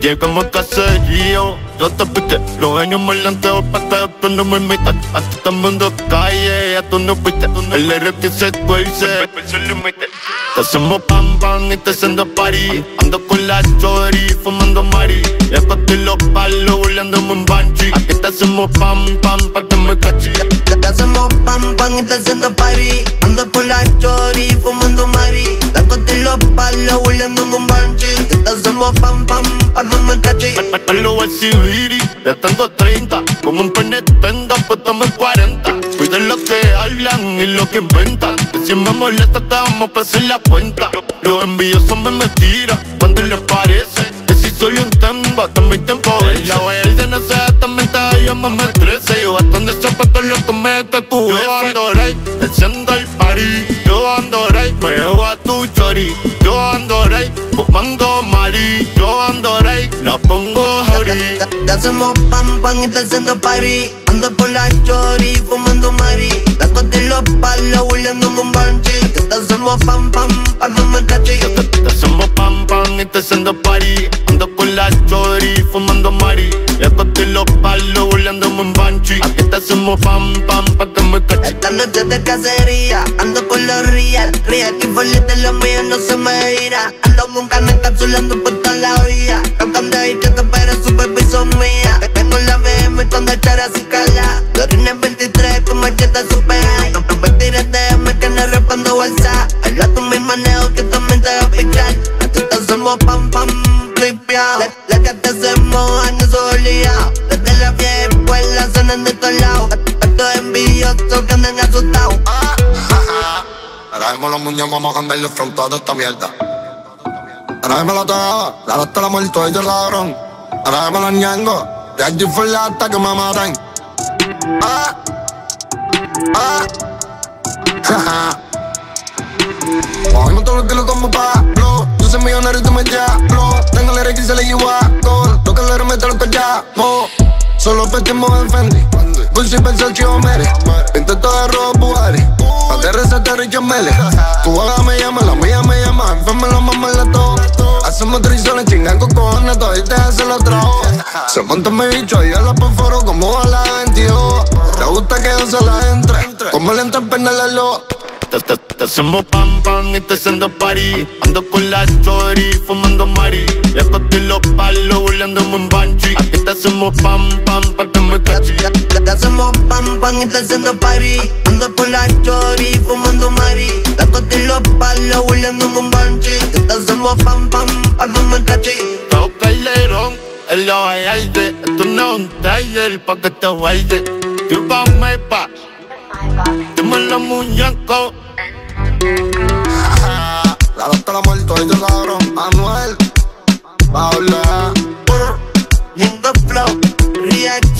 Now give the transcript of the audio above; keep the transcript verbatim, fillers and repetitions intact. Llego a caserío, yo te pité. Los años me lanzó para atrás, no me imitan. Hasta tan mundo calle, a tú no fuiste. El error que se tuerce, te hacemos pam pam y te sendo party. Ando con la story, fumando mari. Y hasta te los palos, volándome un banshee. Aquí te hacemos pam pam, pa' que me cachi. Te hacemos pam pam y te sendo party. Ando con la story, fumando mari. Y hasta te los palos, volándome un banshee. Te hacemos pam pam, pa' que me cachi. Palo al Sibiri, ya tengo treinta. Como un penetenda, pues estamos en cuarenta. Cuiden lo que hablan y lo que inventan. Si me molesta, te vamos a pasar la cuenta. Los envidiosos me mentiran cuando les parece. Que si soy un temba, también te empobece. La huella de necesidad también te halla más me trece. Yo bastante zapato lo tomé de tu jefe. Yo ando right, enciendo el party. Yo ando right, me llevo a tu chori. Yo ando right, fumando mari. Yo ando right, la pongo jori. Te hacemos pam pam y te haciendo party. Ando por la chori, fumando mari. Taco de los palos, hueleando con banshee. Te hacemos pam pam, pa' no me cache. Te hacemos pam pam y te haciendo party. Ando con la chori, fumando mari. Taco de los palos, hueleando con banshee. Aquí te hacemos pam pam, pa' que me cache. Esta noche de cacería, ando con los real. Real que folete lo mío, no se me irá. Ando con carne encapsulando por toda la vía. Cantando ahí que te espero, superviso mía. Tengo la B M cuando echarás y cala. Dorines veintitrés con macheta super high. No me tires de M que no respondo WhatsApp. Habla tú mis manejos que también te va a pichar. Nosotros somos pam pam, clipeao. La que te hacemos años obligados. Desde la vieja escuela sonan de todos lados. Estos envidiosos que andan asustados. Tráeme los muñecos, vamos a cambiar los frontos de esta mierda. Tráeme la tojada, la lata la muerto y yo ladrón. Tráeme los ñangos, de allí fue la hasta que me matan. Ah, ah, jaja. Hoy me tomo el kilo como Pablo. Yo soy millonario y tú me diablo. Tengo el R X y se le llevo a todo. Lo que le remeto lo que llamo. Solo vestimos en Fendi. Gucci, Versace o Mary. Pinté todo de rojo, Buhari. Aterriza, Terry, Mele. Tu haga me llama, la mía me llama. Enferme, la mamá la toca. Hacemos trizones, chingan con cojones, todavía se lo trajo. Se monta mi bicho y yo la perforo como a la veintidós. Te gusta que yo se la entre, como le entra en pena la loca. Te hacemos pam pam y te sendo party. Ando con la story, fumando mari. Y acosté los palos, burlándome un banshee. Aquí te hacemos pam pam, pa' que me cachi. Te hacemos pam pam y te haciendo party. Ando con la story, fumando mari. Te acosté los palos, burlándome un banshee. Te hacemos pam pam, pa' que me cachi. Todo calderón, el lo bailarte. Esto no es un taller, pa' que te guarde. Tú pa' me pa'. Dime los muñecos. La lata la muerto, ellos ladrón. Anuel, Paola. In the flow, react.